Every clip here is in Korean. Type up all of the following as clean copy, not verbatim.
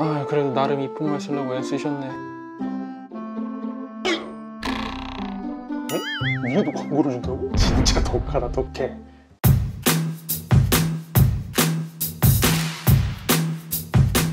아, 그래도 나름 이쁘게 하시려고 애쓰셨네. 어? 이유도 광고를 준다고? 진짜 독하다, 독해.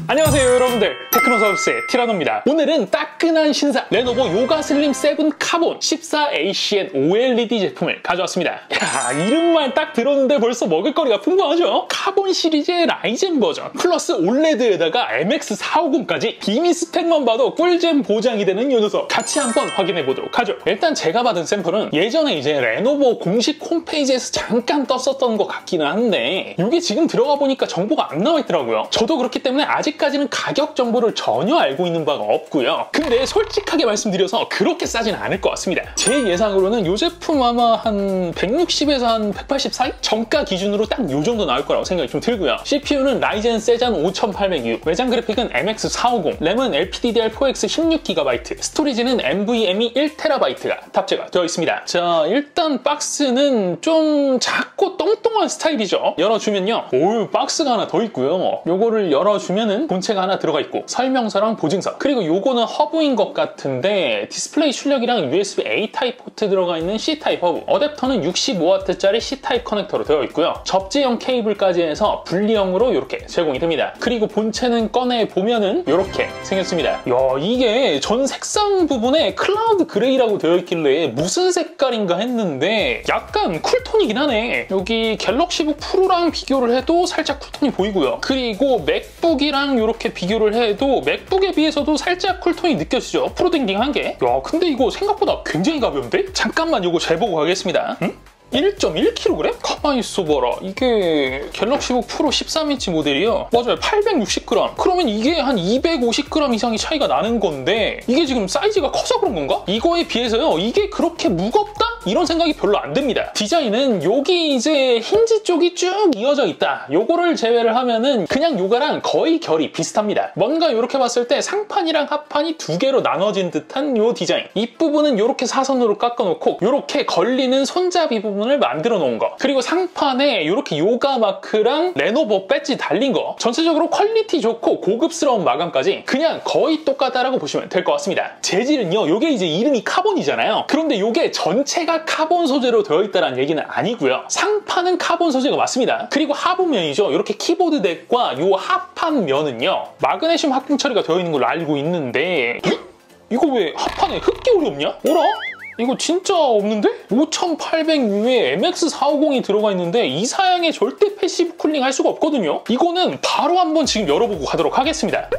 안녕하세요 여러분들, 테크노서비스의 티라노입니다. 오늘은 따끈한 신상 레노버 요가슬림7 카본 14ACN OLED 제품을 가져왔습니다. 야, 이름만 딱 들었는데 벌써 먹을거리가 풍부하죠? 카본 시리즈의 라이젠 버전 플러스 올레드에다가 MX450까지 기미 스펙만 봐도 꿀잼 보장이 되는 이 녀석, 같이 한번 확인해보도록 하죠. 일단 제가 받은 샘플은 예전에 이제 레노버 공식 홈페이지에서 잠깐 떴었던 것 같기는 한데, 이게 지금 들어가 보니까 정보가 안 나와있더라고요. 저도 그렇기 때문에 아직까지는 가격 정보를 전혀 알고 있는 바가 없고요. 근데 솔직하게 말씀드려서 그렇게 싸진 않을 것 같습니다. 제 예상으로는 이 제품 아마 한 160에서 한 180 사이? 정가 기준으로 딱 이 정도 나올 거라고 생각이 좀 들고요. CPU는 라이젠 세잔 5800U, 외장 그래픽은 MX450, 램은 LPDDR4X 16GB, 스토리지는 NVMe 1TB가 탑재가 되어 있습니다. 자, 일단 박스는 좀 작고 똥똥한 스타일이죠. 열어주면요, 오, 박스가 하나 더 있고요. 요거를 열어주면 본체가 하나 들어가 있고, 설명서랑 보증서, 그리고 요거는 허브인 것 같은데 디스플레이 출력이랑 USB A 타입 포트 들어가 있는 C 타입 허브, 어댑터는 65W짜리 C 타입 커넥터로 되어 있고요. 접지형 케이블까지 해서 분리형으로 이렇게 제공이 됩니다. 그리고 본체는 꺼내 보면은 이렇게 생겼습니다. 야, 이게 전 색상 부분에 클라우드 그레이라고 되어 있길래 무슨 색깔인가 했는데 약간 쿨톤이긴 하네. 여기 갤럭시북 프로랑 비교를 해도 살짝 쿨톤이 보이고요. 그리고 맥북이랑 이렇게 비교를 해도 맥북에 비해서도 살짝 쿨톤이 느껴지죠. 프로댕딩한 게. 야, 근데 이거 생각보다 굉장히 가벼운데? 잠깐만 이거 재보고 가겠습니다. 응? 1.1kg? 가만히 있어봐라. 이게 갤럭시북 프로 13인치 모델이요. 맞아요, 860g. 그러면 이게 한 250g 이상이 차이가 나는 건데, 이게 지금 사이즈가 커서 그런 건가? 이거에 비해서요, 이게 그렇게 무겁다? 이런 생각이 별로 안 듭니다. 디자인은 여기 이제 힌지 쪽이 쭉 이어져 있다, 요거를 제외를 하면은 그냥 요가랑 거의 결이 비슷합니다. 뭔가 이렇게 봤을 때 상판이랑 하판이 두 개로 나눠진 듯한 요 디자인, 윗부분은 이렇게 사선으로 깎아놓고 이렇게 걸리는 손잡이 부분을 만들어 놓은 거, 그리고 상판에 이렇게 요가 마크랑 레노버 배지 달린 거, 전체적으로 퀄리티 좋고 고급스러운 마감까지 그냥 거의 똑같다라고 보시면 될 것 같습니다. 재질은요, 요게 이제 이름이 카본이잖아요. 그런데 요게 전체가 카본 소재로 되어 있다는 얘기는 아니고요. 상판은 카본 소재가 맞습니다. 그리고 하부면이죠. 이렇게 키보드 덱과 요 하판면은요, 마그네슘 합금 처리가 되어 있는 걸로 알고 있는데, 이거 왜 하판에 흡기울이 없냐? 오라? 이거 진짜 없는데? 5800U에 MX450이 들어가 있는데 이 사양에 절대 패시브 쿨링 할 수가 없거든요. 이거는 바로 한번 지금 열어보고 가도록 하겠습니다.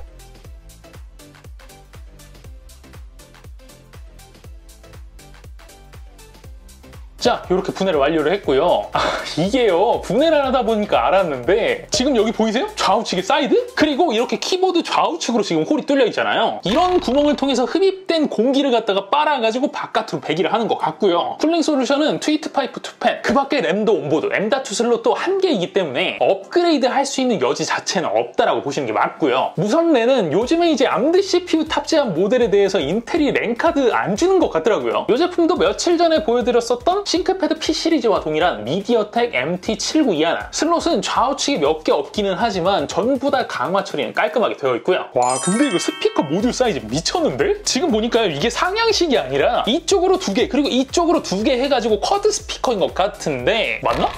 자, 이렇게 분해를 완료를 했고요. 아, 이게요, 분해를 하다 보니까 알았는데 지금 여기 보이세요? 좌우측의 사이드? 그리고 이렇게 키보드 좌우측으로 지금 홀이 뚫려 있잖아요. 이런 구멍을 통해서 흡입된 공기를 갖다가 빨아가지고 바깥으로 배기를 하는 것 같고요. 쿨링 솔루션은 트위트 파이프 2펜, 그 밖에 램도 온보드, M.2 슬롯도 한 개이기 때문에 업그레이드 할 수 있는 여지 자체는 없다라고 보시는 게 맞고요. 무선랜은 요즘에 이제 암드 CPU 탑재한 모델에 대해서 인텔이 랜카드 안 주는 것 같더라고요. 이 제품도 며칠 전에 보여드렸었던 싱크패드 P 시리즈와 동일한 미디어텍 MT7921. 슬롯은 좌우측에 몇 개 없기는 하지만 전부 다 강화 처리는 깔끔하게 되어 있고요. 와, 근데 이거 스피커 모듈 사이즈 미쳤는데? 지금 보니까요, 이게 상향식이 아니라 이쪽으로 2개 그리고 이쪽으로 2개 해가지고 쿼드 스피커인 것 같은데 맞나?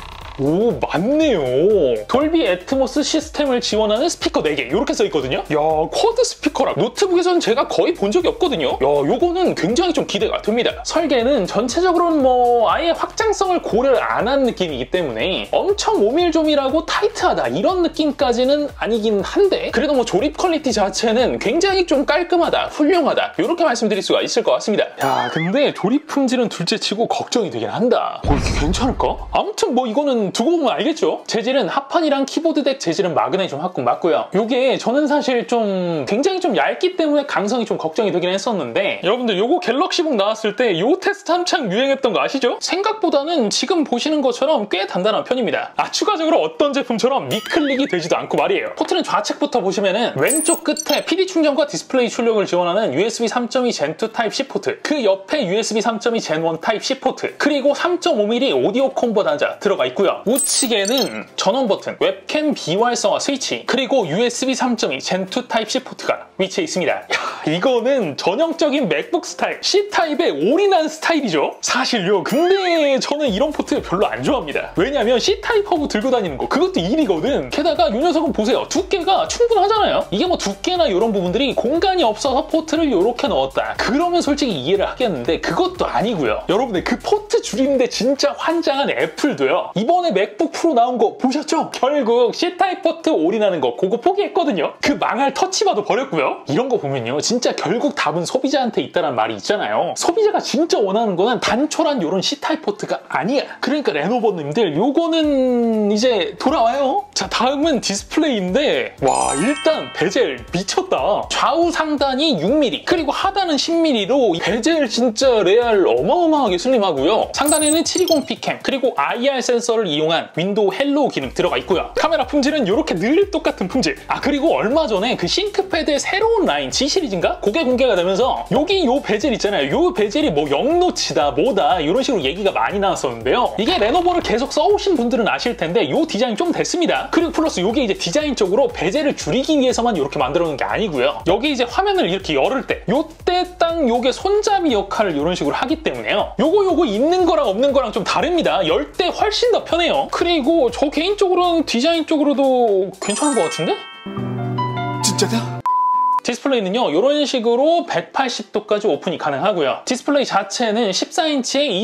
오, 맞네요. 돌비 애트모스 시스템을 지원하는 스피커 4개 이렇게 써있거든요. 야, 쿼드 스피커라 노트북에서는 제가 거의 본 적이 없거든요. 야, 요거는 굉장히 좀 기대가 됩니다. 설계는 전체적으로는 뭐 아예 확장성을 고려를 안 한 느낌이기 때문에 엄청 오밀조밀하고 타이트하다 이런 느낌까지는 아니긴 한데, 그래도 뭐 조립 퀄리티 자체는 굉장히 좀 깔끔하다, 훌륭하다 이렇게 말씀드릴 수가 있을 것 같습니다. 야, 근데 조립 품질은 둘째치고 걱정이 되긴 한다. 이게 괜찮을까? 아무튼 뭐 이거는 두고 보면 알겠죠? 재질은 합판이랑 키보드 덱 재질은 마그넷이 좀 맞고요. 이게 저는 사실 좀 굉장히 좀 얇기 때문에 강성이 좀 걱정이 되긴 했었는데, 여러분들 요거 갤럭시북 나왔을 때 요 테스트 한창 유행했던 거 아시죠? 생각보다는 지금 보시는 것처럼 꽤 단단한 편입니다. 아, 추가적으로 어떤 제품처럼 미클릭이 되지도 않고 말이에요. 포트는 좌측부터 보시면은 왼쪽 끝에 PD 충전과 디스플레이 출력을 지원하는 USB 3.2 Gen2 Type-C 포트, 그 옆에 USB 3.2 Gen1 Type-C 포트, 그리고 3.5mm 오디오 콤보 단자 들어가 있고요. 우측에는 전원 버튼, 웹캠 비활성화 스위치, 그리고 USB 3.2 Gen2 Type-C 포트가 위치해 있습니다. 야, 이거는 전형적인 맥북 스타일, C타입의 올인한 스타일이죠. 사실요, 근데 저는 이런 포트 별로 안 좋아합니다. 왜냐면 C타입 허브 들고 다니는 거, 그것도 일이거든. 게다가 이 녀석은 보세요. 두께가 충분하잖아요. 이게 뭐 두께나 이런 부분들이 공간이 없어서 포트를 이렇게 넣었다, 그러면 솔직히 이해를 하겠는데 그것도 아니고요. 여러분들, 그 포트 줄이는데 진짜 환장한 애플도요, 이번에 맥북 프로 나온 거 보셨죠? 결국 C타입 포트 올인하는 거 그거 포기했거든요. 그 망할 터치바도 버렸고요. 이런 거 보면요, 진짜 결국 답은 소비자한테 있다는 말이 있잖아요. 소비자가 진짜 원하는 거는 단촐한 이런 C타입 포트가 아니야. 그러니까 레노버님들, 요거는 이제 돌아와요. 자, 다음은 디스플레이인데, 와, 일단 베젤 미쳤다. 좌우 상단이 6mm, 그리고 하단은 10mm로 베젤 진짜 레알 어마어마하게 슬림하고요. 상단에는 720p 캠, 그리고 IR 센서를 이용한 윈도우 헬로우 기능 들어가 있고요. 카메라 품질은 이렇게 늘 똑같은 품질. 아, 그리고 얼마 전에 그 싱크패드의 새로운 라인 G 시리즈인가? 그게 공개가 되면서 여기 요 베젤 있잖아요. 요 베젤이 뭐 영노치다 뭐다 이런 식으로 얘기가 많이 나왔었는데요. 이게 레노버를 계속 써오신 분들은 아실 텐데 요 디자인 좀 됐습니다. 그리고 플러스 요게 이제 디자인적으로 베젤을 줄이기 위해서만 이렇게 만들어 놓은 게 아니고요. 여기 이제 화면을 이렇게 열을 때 요때 딱 요게 손잡이 역할을 이런 식으로 하기 때문에요. 요거 있는 거랑 없는 거랑 좀 다릅니다. 열 때 훨씬 더 편해요. 그리고 저 개인적으로는 디자인 쪽으로도 괜찮은 것 같은데? 진짜다? 디스플레이는요, 이런 식으로 180도까지 오픈이 가능하고요. 디스플레이 자체는 14인치에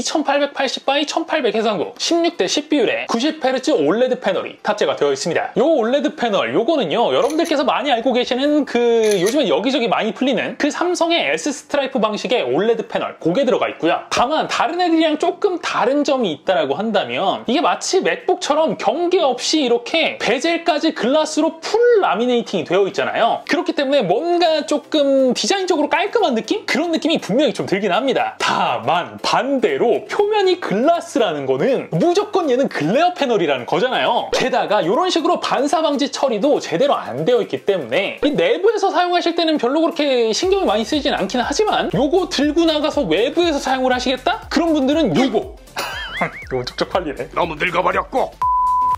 2880x 1800 해상도 16:10 비율에 90Hz 올레드 패널이 탑재가 되어 있습니다. 이 올레드 패널, 요거는요, 여러분들께서 많이 알고 계시는 그 요즘에 여기저기 많이 풀리는 그 삼성의 S 스트라이프 방식의 올레드 패널, 그게 들어가 있고요. 다만 다른 애들이랑 조금 다른 점이 있다라고 한다면, 이게 마치 맥북처럼 경계 없이 이렇게 베젤까지 글라스로 풀 라미네이팅이 되어 있잖아요. 그렇기 때문에 뭔가 조금 디자인적으로 깔끔한 느낌? 그런 느낌이 분명히 좀 들긴 합니다. 다만 반대로 표면이 글라스라는 거는 무조건 얘는 글레어 패널이라는 거잖아요. 게다가 이런 식으로 반사 방지 처리도 제대로 안 되어 있기 때문에 이 내부에서 사용하실 때는 별로 그렇게 신경이 많이 쓰진 않긴 하지만, 요거 들고 나가서 외부에서 사용을 하시겠다? 그런 분들은 요거! 이거 쩍쩍 팔리네. 너무 늙어버렸고!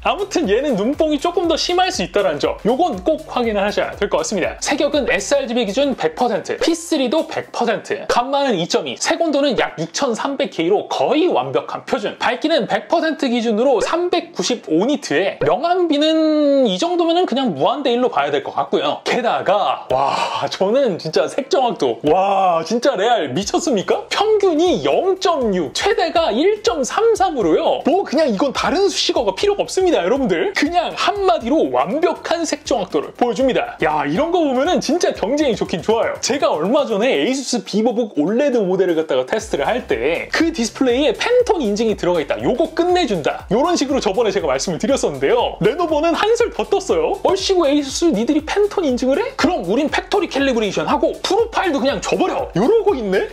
아무튼 얘는 눈뽕이 조금 더 심할 수 있다는 점, 요건 꼭 확인을 하셔야 될 것 같습니다. 색역은 sRGB 기준 100%, P3도 100%, 감마는 2.2, 색온도는 약 6300K로 거의 완벽한 표준, 밝기는 100% 기준으로 395니트에 명암비는 이 정도면은 그냥 무한대 1로 봐야 될 것 같고요. 게다가 와, 저는 진짜 색 정확도, 와, 진짜 레알 미쳤습니까? 평균이 0.6, 최대가 1.33으로요. 뭐 그냥 이건 다른 수식어가 필요가 없습니다. 여러분들, 그냥 한마디로 완벽한 색정확도를 보여줍니다. 야, 이런 거 보면은 진짜 경쟁이 좋긴 좋아요. 제가 얼마 전에 ASUS 비보북 올레드 모델을 갖다가 테스트를 할 때 그 디스플레이에 팬톤 인증이 들어가 있다, 요거 끝내준다, 요런 식으로 저번에 제가 말씀을 드렸었는데요. 레노버는 한술 더 떴어요. 얼씨구 ASUS, 니들이 팬톤 인증을 해? 그럼 우린 팩토리 캘리브레이션 하고 프로파일도 그냥 줘버려, 요러고 있네?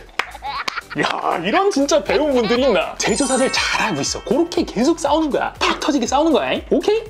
야, 이런 진짜 배운 분들이 있나? 제조사들 잘하고 있어. 그렇게 계속 싸우는 거야. 팍 터지게 싸우는 거야. 잉? 오케이?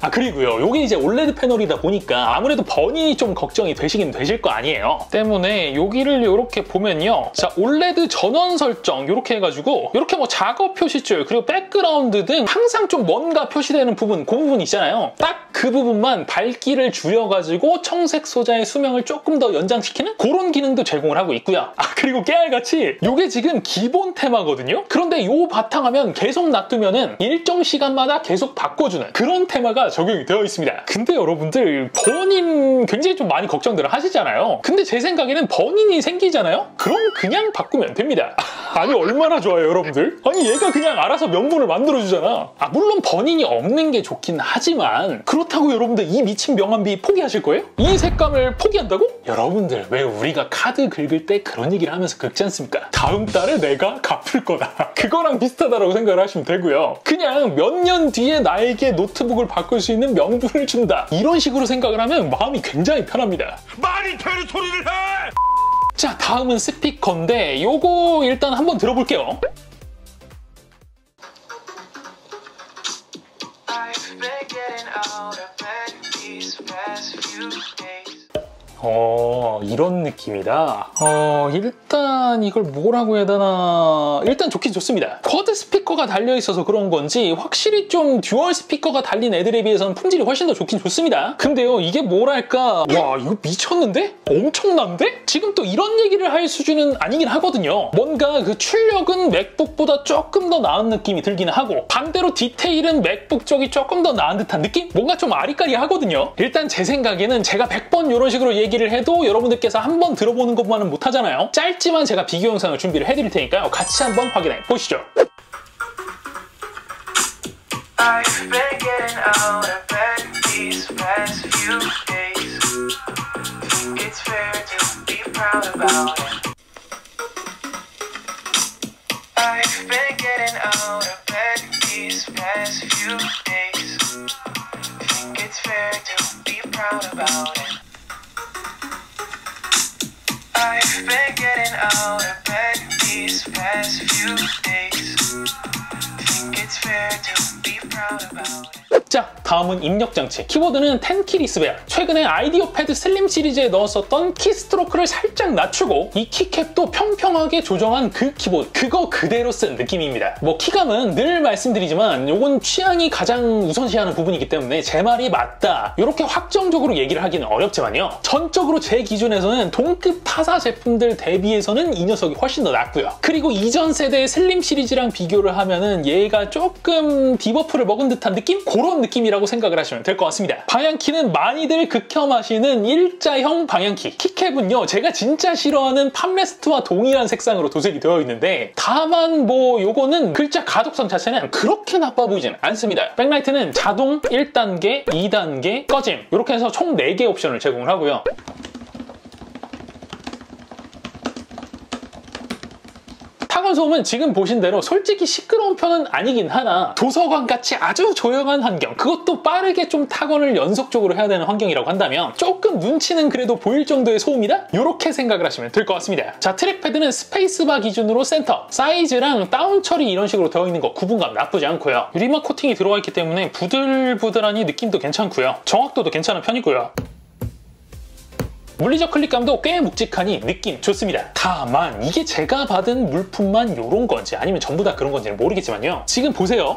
아, 그리고요, 요게 이제 올레드 패널이다 보니까 아무래도 버닝이 좀 걱정이 되시긴 되실 거 아니에요. 때문에 여기를 이렇게 보면요, 자, 올레드 전원 설정 이렇게 해가지고 이렇게 뭐 작업 표시줄, 그리고 백그라운드 등 항상 좀 뭔가 표시되는 부분, 그 부분 있잖아요. 딱 그 부분만 밝기를 줄여가지고 청색 소자의 수명을 조금 더 연장시키는 그런 기능도 제공을 하고 있고요. 아, 그리고 깨알같이 요게 지금 기본 테마거든요. 그런데 요 바탕화면 계속 놔두면은 일정 시간마다 계속 바꿔주는 그런 테마가 적용이 되어 있습니다. 근데 여러분들, 버닝 굉장히 좀 많이 걱정들을 하시잖아요. 근데 제 생각에는 버닝이 생기잖아요? 그럼 그냥 바꾸면 됩니다. 아니, 얼마나 좋아요, 여러분들? 아니, 얘가 그냥 알아서 명분을 만들어주잖아. 아, 물론 버닝이 없는 게 좋긴 하지만, 그렇다고 여러분들 이 미친 명암비 포기하실 거예요? 이 색감을 포기한다고? 여러분들 왜 우리가 카드 긁을 때 그런 얘기를 하면서 긁지 않습니까? 다음 달에 내가 갚을 거다. 그거랑 비슷하다라고 생각을 하시면 되고요. 그냥 몇 년 뒤에 나에게 노트북을 바꿀 수 있는 명분을 준다. 이런 식으로 생각을 하면 마음이 굉장히 편합니다. 말이 되는 소리를 해! 자, 다음은 스피커인데 요거 일단 한번 들어볼게요. 이런 느낌이다. 일단 이걸 뭐라고 해야 되나, 일단 좋긴 좋습니다. 쿼드 스피커가 달려있어서 그런 건지 확실히 좀 듀얼 스피커가 달린 애들에 비해서는 품질이 훨씬 더 좋긴 좋습니다. 근데요, 이게 뭐랄까, 와 이거 미쳤는데? 엄청난데? 지금 또 이런 얘기를 할 수준은 아니긴 하거든요. 뭔가 그 출력은 맥북보다 조금 더 나은 느낌이 들기는 하고, 반대로 디테일은 맥북 쪽이 조금 더 나은 듯한 느낌? 뭔가 좀 아리까리 하거든요. 일단 제 생각에는 제가 100번 이런 식으로 얘기를 해도 여러분들께서 한번 들어보는 것만은 못하잖아요. 짧지만 제가 비교 영상을 준비를 해드릴 테니까요. 같이 한번 확인해 보시죠. I've been getting out of bed these past few days. Think it's fair to be proud about it. 자, 다음은 입력장치. 키보드는 10키 리스벨. 최근에 아이디어패드 슬림 시리즈에 넣었었던 키스트로크를 살짝 낮추고 이 키캡도 평평하게 조정한 그 키보드, 그거 그대로 쓴 느낌입니다. 뭐 키감은 늘 말씀드리지만 요건 취향이 가장 우선시하는 부분이기 때문에 제 말이 맞다 이렇게 확정적으로 얘기를 하기는 어렵지만요, 전적으로 제 기준에서는 동급 타사 제품들 대비해서는 이 녀석이 훨씬 더 낫고요. 그리고 이전 세대의 슬림 시리즈랑 비교를 하면은 얘가 조금 디버프를 먹은 듯한 느낌? 그런 느낌이라고 생각을 하시면 될 것 같습니다. 방향키는 많이들 극혐하시는 일자형 방향키. 키캡은요, 제가 진짜 싫어하는 팜레스트와 동일한 색상으로 도색이 되어 있는데, 다만 뭐 요거는 글자 가독성 자체는 그렇게 나빠 보이지는 않습니다. 백라이트는 자동 1단계, 2단계, 꺼짐 이렇게 해서 총 4개 옵션을 제공을 하고요. 타건 소음은 지금 보신 대로 솔직히 시끄러운 편은 아니긴 하나, 도서관같이 아주 조용한 환경, 그것도 빠르게 좀 타건을 연속적으로 해야 되는 환경이라고 한다면 조금 눈치는 그래도 보일 정도의 소음이다? 이렇게 생각을 하시면 될 것 같습니다. 자, 트랙패드는 스페이스바 기준으로 센터, 사이즈랑 다운 처리 이런 식으로 되어 있는 거 구분감 나쁘지 않고요. 유리막 코팅이 들어가 있기 때문에 부들부들하니 느낌도 괜찮고요. 정확도도 괜찮은 편이고요. 물리적 클릭감도 꽤 묵직하니 느낌 좋습니다. 다만 이게 제가 받은 물품만 요런 건지 아니면 전부 다 그런 건지는 모르겠지만요, 지금 보세요.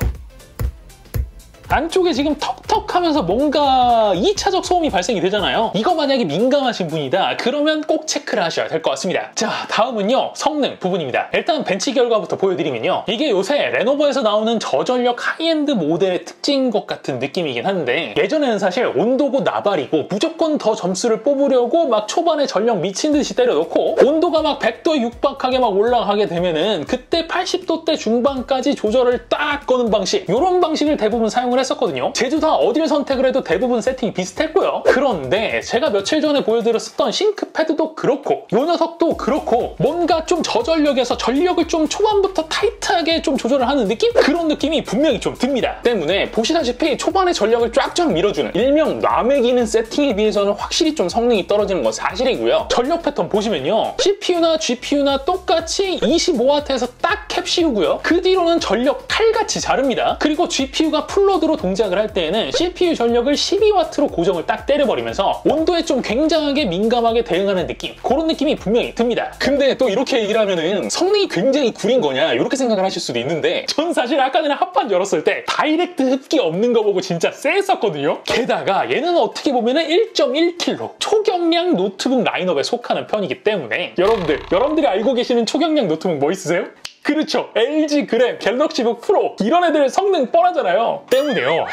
안쪽에 지금 턱턱하면서 뭔가 2차적 소음이 발생이 되잖아요. 이거 만약에 민감하신 분이다 그러면 꼭 체크를 하셔야 될 것 같습니다. 자, 다음은요 성능 부분입니다. 일단 벤치 결과부터 보여드리면요, 이게 요새 레노버에서 나오는 저전력 하이엔드 모델의 특징인 것 같은 느낌이긴 한데, 예전에는 사실 온도고 나발이고 무조건 더 점수를 뽑으려고 막 초반에 전력 미친 듯이 때려놓고 온도가 막 100도에 육박하게 막 올라가게 되면은 그때 80도대 중반까지 조절을 딱 거는 방식, 요런 방식을 대부분 사용을 했었거든요. 제주도 어딜 선택을 해도 대부분 세팅이 비슷했고요. 그런데 제가 며칠 전에 보여드렸었던 싱크패드도 그렇고 요 녀석도 그렇고 뭔가 좀 저전력에서 전력을 좀 초반부터 타이트하게 좀 조절을 하는 느낌? 그런 느낌이 분명히 좀 듭니다. 때문에 보시다시피 초반에 전력을 쫙쫙 밀어주는 일명 놔매기는 세팅에 비해서는 확실히 좀 성능이 떨어지는 건 사실이고요. 전력 패턴 보시면요, CPU나 GPU나 똑같이 25W에서 딱 캡 씌우고요, 그 뒤로는 전력 칼같이 자릅니다. 그리고 GPU가 풀로드 동작을 할 때에는 CPU 전력을 12W로 고정을 딱 때려버리면서 온도에 좀 굉장하게 민감하게 대응하는 느낌, 그런 느낌이 분명히 듭니다. 근데 또 이렇게 얘기를 하면은 성능이 굉장히 구린 거냐 이렇게 생각을 하실 수도 있는데, 전 사실 아까 전에 핫팟 열었을 때 다이렉트 흡기 없는 거 보고 진짜 쎄했었거든요. 게다가 얘는 어떻게 보면은 1.1kg 초경량 노트북 라인업에 속하는 편이기 때문에, 여러분들이 알고 계시는 초경량 노트북 뭐 있으세요? 그렇죠, LG 그램, 갤럭시북 프로, 이런 애들 성능 뻔하잖아요. 때문에요,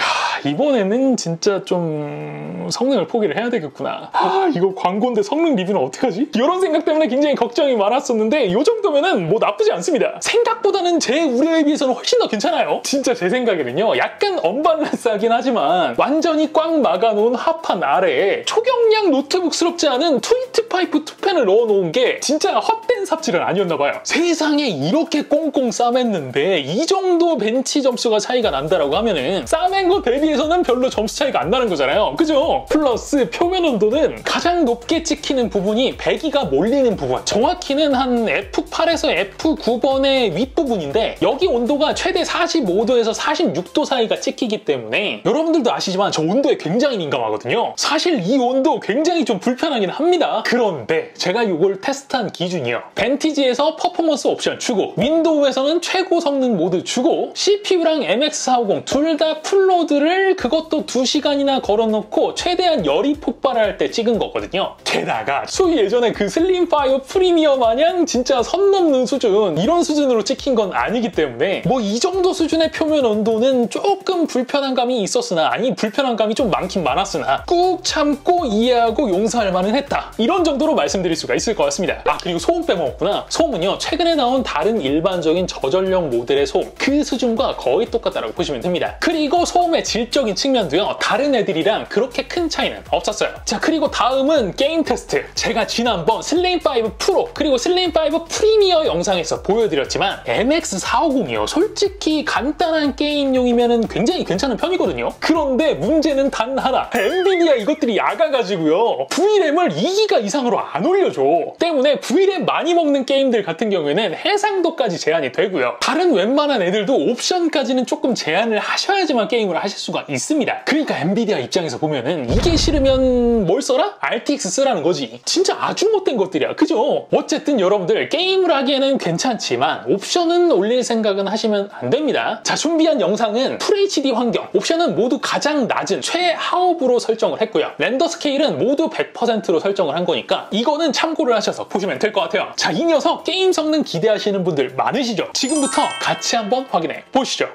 이번에는 진짜 좀 성능을 포기를 해야 되겠구나. 아, 이거 광고인데 성능 리뷰는 어떡하지? 이런 생각 때문에 굉장히 걱정이 많았었는데 이 정도면은 뭐 나쁘지 않습니다. 생각보다는 제 우려에 비해서는 훨씬 더 괜찮아요. 진짜 제 생각에는요. 약간 언밸런스하긴 하지만 완전히 꽉 막아놓은 하판 아래에 초경량 노트북스럽지 않은 트위트 파이프 투펜을 넣어놓은 게 진짜 헛된 삽질은 아니었나봐요. 세상에 이렇게 꽁꽁 싸맸는데 이 정도 벤치 점수가 차이가 난다라고 하면은 싸맨 거 대비해서는 별로 점수 차이가 안 나는 거잖아요. 그죠? 플러스 표면 온도는 가장 높게 찍히는 부분이 배기가 몰리는 부분, 정확히는 한 F8에서 F9번의 윗부분인데 여기 온도가 최대 45도에서 46도 사이가 찍히기 때문에 여러분들도 아시지만 저 온도에 굉장히 민감하거든요. 사실 이 온도 굉장히 좀 불편하긴 합니다. 그런데 제가 이걸 테스트한 기준이요. 벤티지에서 퍼포먼스 옵션 추구, 윈도우에서는 최고 성능 모드 추구, CPU랑 MX450 둘 다 풀로드를 그것도 2시간이나 걸어놓고 최대한 열이 폭발할 때 찍은 거거든요. 게다가 소위 예전에 그 슬림5 프리미어 마냥 진짜 선 넘는 수준, 이런 수준으로 찍힌 건 아니기 때문에 뭐 이 정도 수준의 표면 온도는 조금 불편한 감이 있었으나, 아니 불편한 감이 좀 많긴 많았으나 꾹 참고 이해하고 용서할 만은 했다, 이런 정도로 말씀드릴 수가 있을 것 같습니다. 아, 그리고 소음 빼먹었구나. 소음은요, 최근에 나온 다른 일반적인 저전력 모델의 소음 그 수준과 거의 똑같다고 보시면 됩니다. 그리고 소음의 질적인 측면도요, 다른 애들이랑 그렇게 큰 차이는 없었어요. 자, 그리고 다음은 게임 테스트. 제가 지난번 슬림5 프로 그리고 슬림5 프리미어 영상에서 보여드렸지만 MX450이요 솔직히 간단한 게임용이면 굉장히 괜찮은 편이거든요. 그런데 문제는 단 하나, 엔비디아 이것들이 약아가지고요 VRAM을 2기가 이상으로 안 올려줘. 때문에 VRAM 많이 먹는 게임들 같은 경우에는 해상도까지 제한이 되고요, 다른 웬만한 애들도 옵션까지는 조금 제한을 하셔야지만 게임을 하실 수가 있습니다. 그러니까 엔비디아 입장에서 보면은 이게 싫으면 뭘 써라? RTX 쓰라는 거지. 진짜 아주 못된 것들이야. 그죠? 어쨌든 여러분들 게임을 하기에는 괜찮지만 옵션은 올릴 생각은 하시면 안 됩니다. 자, 준비한 영상은 FHD 환경, 옵션은 모두 가장 낮은 최하옵으로 설정을 했고요, 렌더 스케일은 모두 100%로 설정을 한 거니까 이거는 참고를 하셔서 보시면 될 것 같아요. 자, 이 녀석 게임 성능 기대하시는 분들 많으시죠? 지금부터 같이 한번 확인해 보시죠.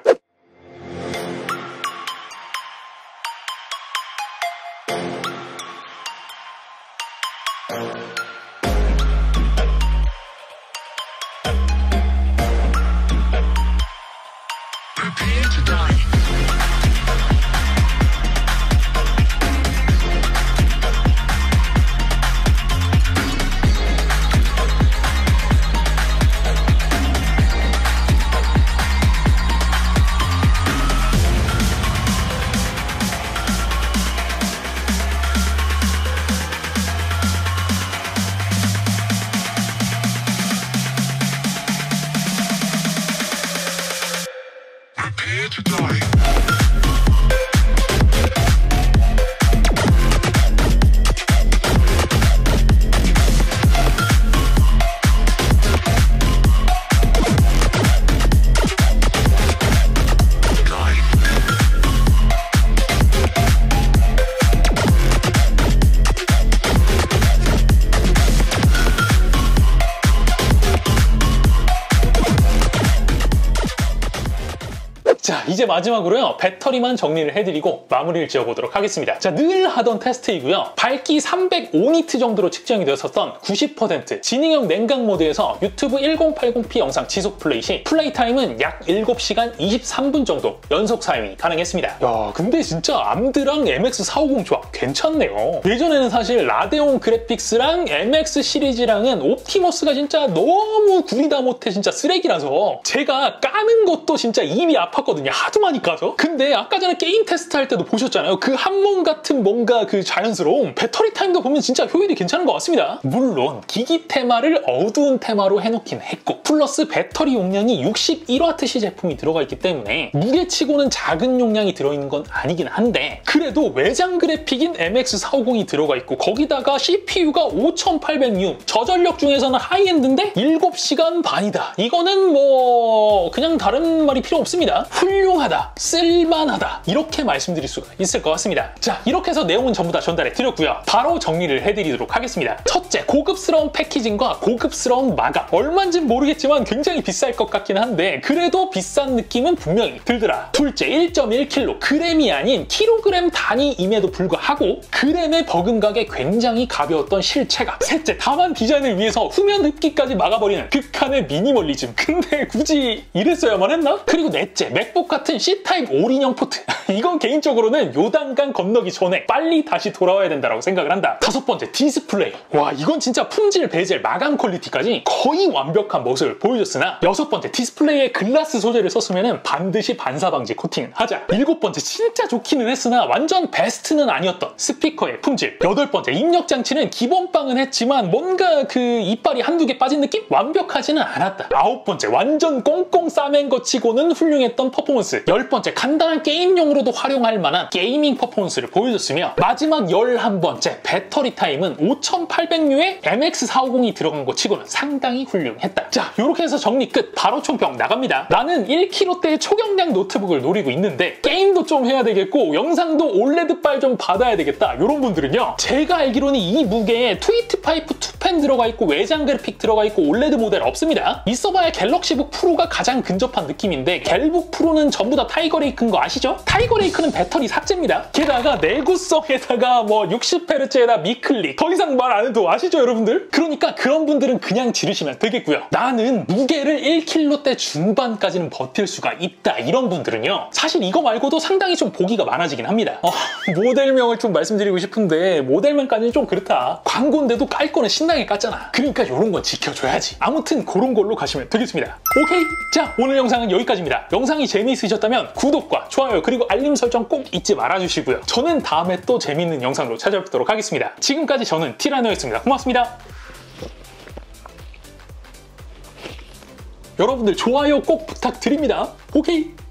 이제 마지막으로요, 배터리만 정리를 해드리고 마무리를 지어보도록 하겠습니다. 자, 늘 하던 테스트이고요. 밝기 305니트 정도로 측정이 되었었던 90% 지능형 냉각 모드에서 유튜브 1080p 영상 지속 플레이 시 플레이 타임은 약 7시간 23분 정도 연속 사용이 가능했습니다. 야, 근데 진짜 암드랑 MX450 조합 괜찮네요. 예전에는 사실 라데온 그래픽스랑 MX 시리즈랑은 옵티머스가 진짜 너무 구리다 못해 진짜 쓰레기라서 제가 까는 것도 진짜 입이 아팠거든요. 하도 많이 까서. 근데 아까 전에 게임 테스트 할 때도 보셨잖아요. 그 한몸 같은 뭔가 그 자연스러움, 배터리 타임도 보면 진짜 효율이 괜찮은 것 같습니다. 물론 기기 테마를 어두운 테마로 해놓긴 했고, 플러스 배터리 용량이 61W시 제품이 들어가 있기 때문에 무게치고는 작은 용량이 들어있는 건 아니긴 한데, 그래도 외장 그래픽인 MX450이 들어가 있고 거기다가 CPU가 5800U, 저전력 중에서는 하이엔드인데 7시간 반이다. 이거는 뭐 그냥 다른 말이 필요 없습니다. 훌륭한 유용하다, 쓸만하다 이렇게 말씀드릴 수가 있을 것 같습니다. 자, 이렇게 해서 내용은 전부 다 전달해 드렸고요. 바로 정리를 해드리도록 하겠습니다. 첫째, 고급스러운 패키징과 고급스러운 마감. 얼마인지는 모르겠지만 굉장히 비쌀 것 같긴 한데 그래도 비싼 느낌은 분명히 들더라. 둘째, 1.1kg, 그램이 아닌 킬로그램 단위임에도 불구하고 그램의 버금가게 굉장히 가벼웠던 실체감. 셋째, 다만 디자인을 위해서 후면 흡기까지 막아버리는 극한의 미니멀리즘. 근데 굳이 이랬어야만 했나? 그리고 넷째, 맥북 같은 C타입 올인형 포트. 이건 개인적으로는 요단강 건너기 전에 빨리 다시 돌아와야 된다고 생각을 한다. 다섯 번째, 디스플레이. 와, 이건 진짜 품질, 베젤, 마감 퀄리티까지 거의 완벽한 모습을 보여줬으나 여섯 번째, 디스플레이에 글라스 소재를 썼으면 반드시 반사방지 코팅은 하자. 일곱 번째, 진짜 좋기는 했으나 완전 베스트는 아니었던 스피커의 품질. 여덟 번째, 입력 장치는 기본 빵은 했지만 뭔가 그 이빨이 한두 개 빠진 느낌? 완벽하지는 않았다. 아홉 번째, 완전 꽁꽁 싸맨 거 치고는 훌륭했던 퍼포먼스. 열 번째, 간단한 게임용으로도 활용할 만한 게이밍 퍼포먼스를 보여줬으며 마지막 열한 번째, 배터리 타임은 5800U에 MX450이 들어간 거 치고는 상당히 훌륭했다. 자, 이렇게 해서 정리 끝. 바로 총평 나갑니다. 나는 1kg대의 초경량 노트북을 노리고 있는데 게임도 좀 해야 되겠고 영상도 올레드빨 좀 받아야 되겠다 이런 분들은요, 제가 알기로는 이 무게에 트위트 파이프 2펜 들어가 있고 외장 그래픽 들어가 있고 올레드 모델 없습니다. 있어봐야 갤럭시북 프로가 가장 근접한 느낌인데 갤북 프로는 전부 다 타이거레이크인 거 아시죠? 타이거레이크는 배터리 삭제입니다. 게다가 내구성에다가 뭐 60Hz에다 미클릭, 더 이상 말 안 해도 아시죠 여러분들? 그러니까 그런 분들은 그냥 지르시면 되겠고요. 나는 무게를 1kg대 중반까지는 버틸 수가 있다 이런 분들은요, 사실 이거 말고도 상당히 좀 보기가 많아지긴 합니다. 모델명을 좀 말씀드리고 싶은데 모델명까지는 좀 그렇다. 광고인데도 깔 거는 신나게 깠잖아. 그러니까 이런 건 지켜줘야지. 아무튼 그런 걸로 가시면 되겠습니다. 오케이, 자, 오늘 영상은 여기까지입니다. 영상이 재미있으셨다면 구독과 좋아요 그리고 알림 설정 꼭 잊지 말아주시고요. 저는 다음에 또 재미있는 영상으로 찾아뵙도록 하겠습니다. 지금까지 저는 티라노였습니다. 고맙습니다. 여러분들 좋아요 꼭 부탁드립니다. 오케이.